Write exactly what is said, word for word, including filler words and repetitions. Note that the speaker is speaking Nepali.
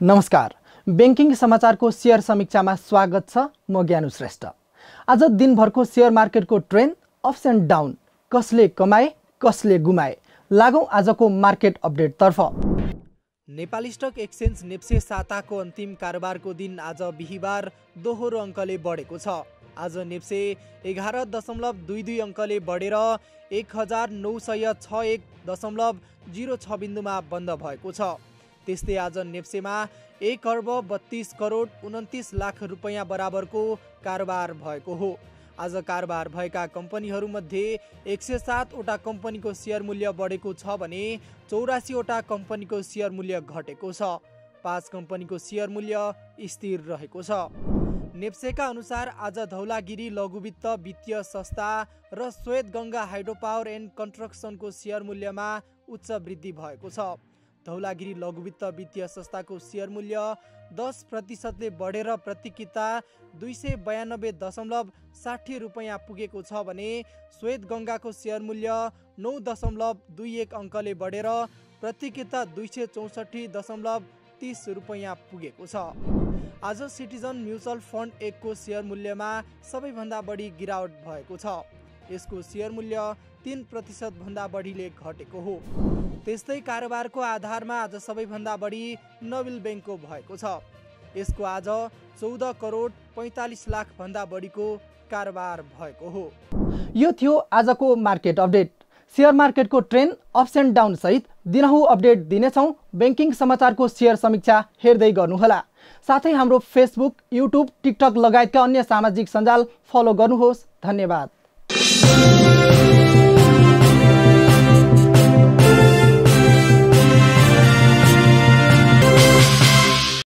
नमस्कार, बैंकिङ समाचारको शेयर समीक्षामा स्वागत छ। म ज्ञानु श्रेष्ठ। आज दिनभरको शेयर मार्केटको ट्रेन्ड, अप्स एन्ड डाउन, कसले कमाए कसले गुमाए, लागौं आजको मार्केट अपडेट तर्फ। नेपाल स्टक एक्सचेन्ज नेप्से साताको अन्तिम कारोबारको दिन आज बिहीबार दोहोरो अंकले बढेको छ। आज नेप्से एघार दशमलव दुई दुई अंकले बढेर एक हजार नौ सय छ एक दशमलव जीरो छ बिन्दुमा बन्द भएको छ। त्यस्तै आज नेप्सेमा एक अर्ब बत्तीस करोड़ उन्तीस लाख रुपैयाँ बराबर को कारोबार भएको हो। आज कारोबार भएका कम्पनीहरूमध्ये एक सौ सातवटा कंपनी को शेयर मूल्य बढेको छ भने चौरासीवटा कंपनी को शेयर मूल्य घटेको छ। पांच कंपनी को शेयर मूल्य स्थिर रहेको छ। नेप्सेका अनुसार आज धौलागिरी लघुवित्त वित्तीय संस्था र Shwetganga hydro power and construction को शेयर मूल्य में उच्च वृद्धि भएको छ। धौलागिरी लघुवित्त वित्तीय संस्था को शेयर मूल्य दस प्रतिशतले बढेर प्रतिकिता दुई सौ बयानब्बे दशमलव साठी रुपैयाँ पुगेको छ भने श्वेतगंगा को शेयर मूल्य नौ दशमलव दुई एक अंकले बढेर प्रतिकिता दुई सौ चौसठी दशमलव तीस रुपैयाँ पुगेको छ। आज सीटिजन म्यूचुअल फंड एक को शेयर मूल्यमा सबैभन्दा बढी गिरावट भएको छ। यसको शेयर मूल्य तीन प्रतिशत भन्दा बढीले घटेको हो। त्यस्तै कारोबारको आधारमा आज सबैभन्दा बढी नबिल बैंकको भएको छ। यसको आज चौध करोड पैंतालीस लाख भन्दा बढीको कारोबार भएको हो। यो थियो आजको मार्केट अपडेट। शेयर मार्केटको ट्रेन्ड, अप्स एन्ड डाउन सहित दिनहुँ अपडेट दिनेछौँ। बैंकिङ समाचारको शेयर समीक्षा हेर्दै गर्नुहोला। साथै हाम्रो फेसबुक, युट्युब, टिकटक लगायतका अन्य सामाजिक सञ्जाल फलो गर्नुहोस्। धन्यवाद।